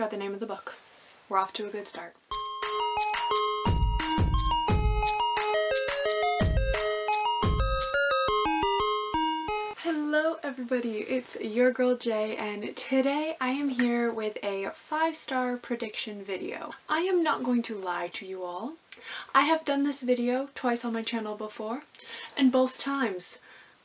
forgot the name of the book. We're off to a good start. Hello everybody, it's your girl Jay, and today I am here with a 5-star prediction video. I am not going to lie to you all. I have done this video twice on my channel before, and both times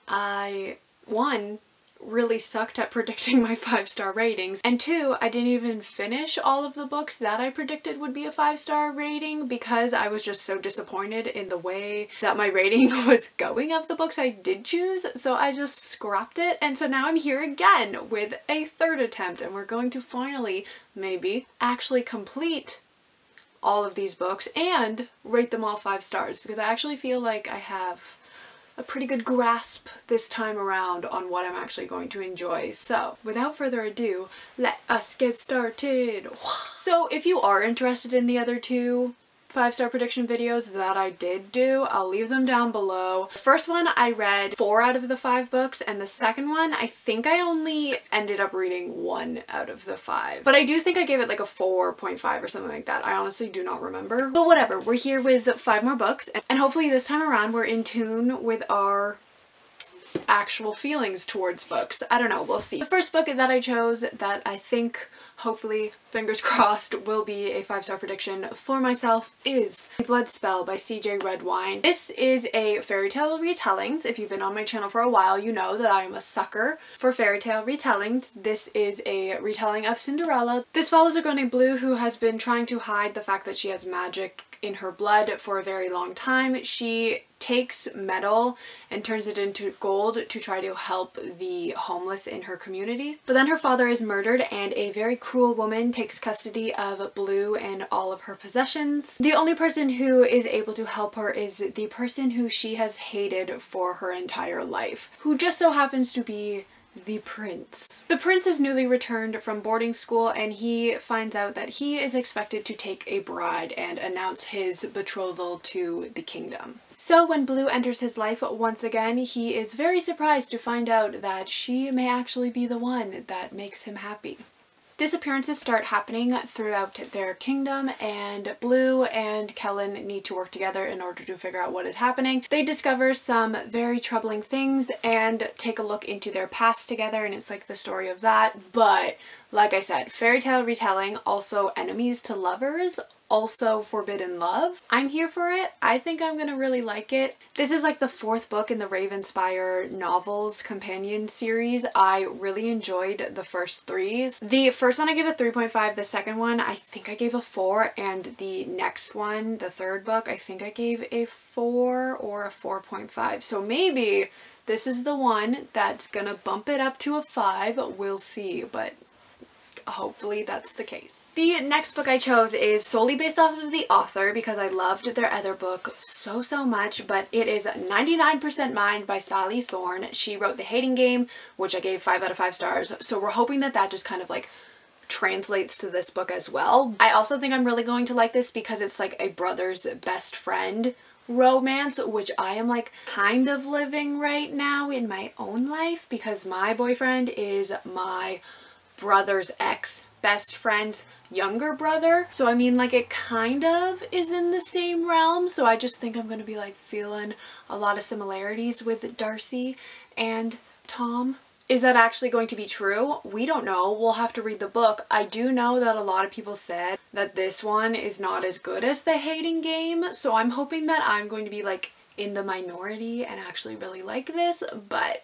I, one, really sucked at predicting my 5-star ratings, and two, I didn't even finish all of the books that I predicted would be a 5-star rating because I was just so disappointed in the way that my rating was going of the books I did choose, so I just scrapped it. And so now I'm here again with a third attempt, and we're going to finally, maybe, actually complete all of these books and rate them all 5 stars, because I actually feel like I have a pretty good grasp this time around on what I'm actually going to enjoy. So without further ado, let us get started. So if you are interested in the other two 5-star prediction videos that I did do, I'll leave them down below. The first one I read 4 out of the 5 books, and the second one I think I only ended up reading 1 out of the 5. But I do think I gave it like a 4.5 or something like that. I honestly do not remember. But whatever, we're here with 5 more books, and hopefully this time around we're in tune with our actual feelings towards books. I don't know, we'll see. The first book that I chose that I think, hopefully, fingers crossed, will be a 5-star prediction for myself is Blood Spell by CJ Redwine. This is a fairy tale retellings. If you've been on my channel for a while, you know that I am a sucker for fairy tale retellings. This is a retelling of Cinderella. This follows a girl named Blue who has been trying to hide the fact that she has magic in her blood for a very long time. She takes metal and turns it into gold to try to help the homeless in her community. But then her father is murdered, and a very cruel woman takes custody of Blue and all of her possessions. The only person who is able to help her is the person who she has hated for her entire life, who just so happens to be the prince. The prince is newly returned from boarding school, and he finds out that he is expected to take a bride and announce his betrothal to the kingdom. So when Blue enters his life once again, he is very surprised to find out that she may actually be the one that makes him happy. Disappearances start happening throughout their kingdom, and Blue and Kellen need to work together in order to figure out what is happening. They discover some very troubling things and take a look into their past together, and it's like the story of that. But like I said, fairy tale retelling, also enemies to lovers, also forbidden love. I'm here for it. I think I'm gonna really like it. This is like the 4th book in the Ravenspire novels companion series. I really enjoyed the first 3. The first one I gave a 3.5, the second one I think I gave a 4, and the next one, the 3rd book, I think I gave a 4 or a 4.5. So maybe this is the one that's gonna bump it up to a 5. We'll see, but hopefully that's the case. The next book I chose is solely based off of the author because I loved their other book so, so much, but it is 99% Mine by Sally Thorne. She wrote The Hating Game, which I gave 5 out of 5 stars, so we're hoping that that just kind of like translates to this book as well. I also think I'm really going to like this because it's like a brother's best friend romance, which I am like kind of living right now in my own life because my boyfriend is my brother's ex best friend's younger brother, so I mean like it kind of is in the same realm, so I just think I'm gonna be like feeling a lot of similarities with Darcy and Tom. Is that actually going to be true? We don't know. We'll have to read the book. I do know that a lot of people said that this one is not as good as The Hating Game, so I'm hoping that I'm going to be like in the minority and actually really like this, but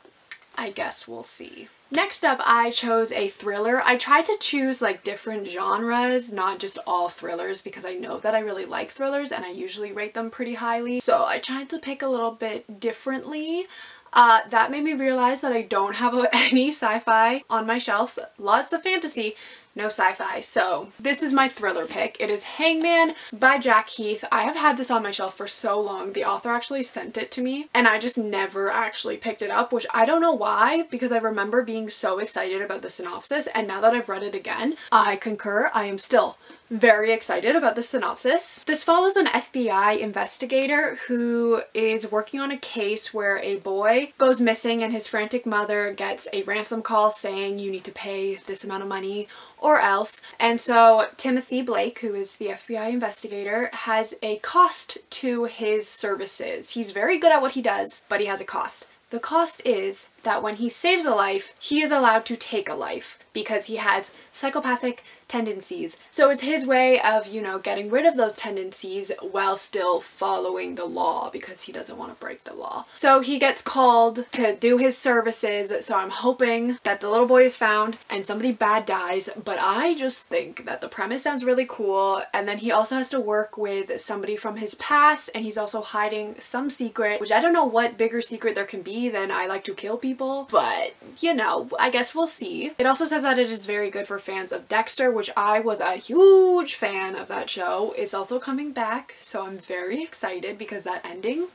I guess we'll see. Next up, I chose a thriller. I tried to choose like different genres, not just all thrillers, because I know that I really like thrillers and I usually rate them pretty highly. So I tried to pick a little bit differently. That made me realize that I don't have any sci-fi on my shelves. Lots of fantasy, no sci-fi. So this is my thriller pick. It is Hangman by Jack Heath. I have had this on my shelf for so long. The author actually sent it to me and I just never actually picked it up, which I don't know why, because I remember being so excited about the synopsis, and now that I've read it again, I concur. I am still very excited about the synopsis. This follows an FBI investigator who is working on a case where a boy goes missing and his frantic mother gets a ransom call saying you need to pay this amount of money or else. And so Timothy Blake, who is the FBI investigator, has a cost to his services. He's very good at what he does, but he has a cost. The cost is that when he saves a life, he is allowed to take a life because he has psychopathic tendencies. So it's his way of, you know, getting rid of those tendencies while still following the law because he doesn't want to break the law. So he gets called to do his services. So I'm hoping that the little boy is found and somebody bad dies, but I just think that the premise sounds really cool. And then he also has to work with somebody from his past, and he's also hiding some secret, which I don't know what bigger secret there can be then I like to kill people, but you know, I guess we'll see. It also says that it is very good for fans of Dexter, which I was a huge fan of that show. It's also coming back, so I'm very excited because that ending,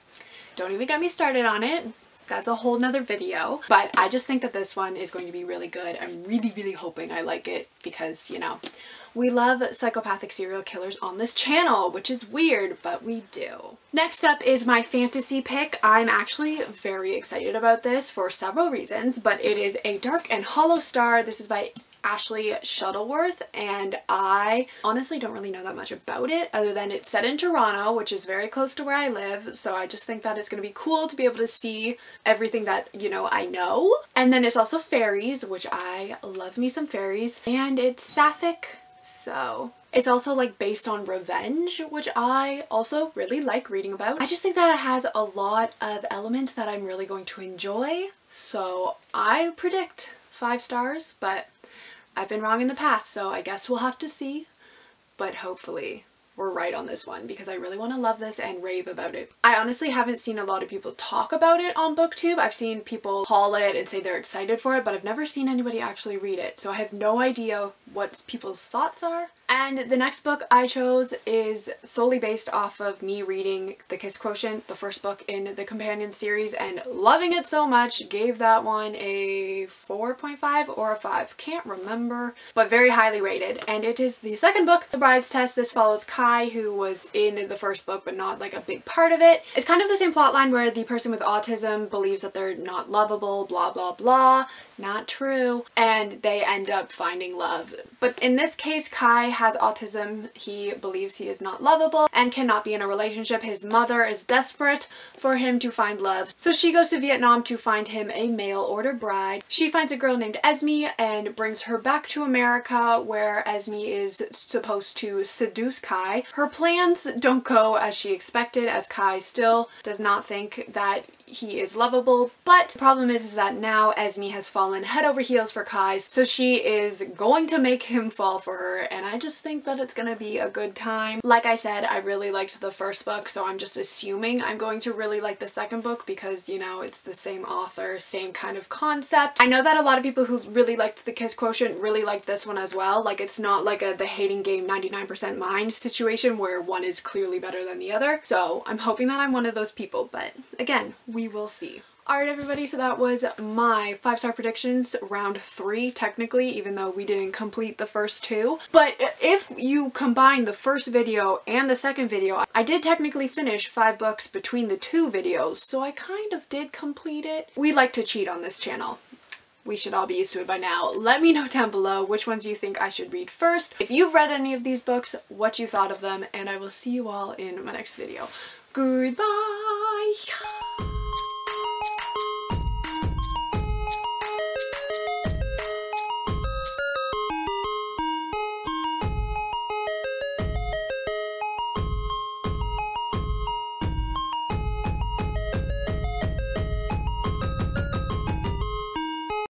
don't even get me started on it. That's a whole nother video, but I just think that this one is going to be really good. I'm really, really hoping I like it because, you know, we love psychopathic serial killers on this channel, which is weird, but we do. Next up is my fantasy pick. I'm actually very excited about this for several reasons, but it is A Dark and Hollow Star. This is by Ashley Shuttleworth, and I honestly don't really know that much about it other than it's set in Toronto, which is very close to where I live, so I just think that it's going to be cool to be able to see everything that, you know, I know. And then it's also fairies, which I love me some fairies, and it's sapphic, so... It's also like based on revenge, which I also really like reading about. I just think that it has a lot of elements that I'm really going to enjoy, so I predict 5 stars, but I've been wrong in the past, so I guess we'll have to see, but hopefully we're right on this one because I really want to love this and rave about it. I honestly haven't seen a lot of people talk about it on BookTube. I've seen people haul it and say they're excited for it, but I've never seen anybody actually read it, so I have no idea what people's thoughts are. And the next book I chose is solely based off of me reading The Kiss Quotient, the first book in the companion series, and loving it so much. Gave that one a 4.5 or a 5, can't remember, but very highly rated. And it is the second book, The Bride's Test. This follows Kai, who was in the first book but not like a big part of it. It's kind of the same plotline where the person with autism believes that they're not lovable, blah blah blah, not true, and they end up finding love. But in this case, Kai has autism, he believes he is not lovable and cannot be in a relationship. His mother is desperate for him to find love, so she goes to Vietnam to find him a mail order bride. She finds a girl named Esme and brings her back to America, where Esme is supposed to seduce Kai. Her plans don't go as she expected, as Kai still does not think that he is lovable, but the problem is that now Esme has fallen head over heels for Kai, so she is going to make him fall for her, and I just think that it's gonna be a good time. Like I said, I really liked the first book, so I'm just assuming I'm going to really like the second book because, you know, it's the same author, same kind of concept. I know that a lot of people who really liked The Kiss Quotient really liked this one as well. Like, it's not like a The Hating Game 99% Mine situation where one is clearly better than the other, so I'm hoping that I'm one of those people, but again, we will see. Alright everybody, so that was my 5-star predictions, round 3 technically, even though we didn't complete the first 2. But if you combine the first video and the second video, I did technically finish 5 books between the 2 videos, so I kind of did complete it. We like to cheat on this channel. We should all be used to it by now. Let me know down below which ones you think I should read first, if you've read any of these books, what you thought of them, and I will see you all in my next video. Goodbye!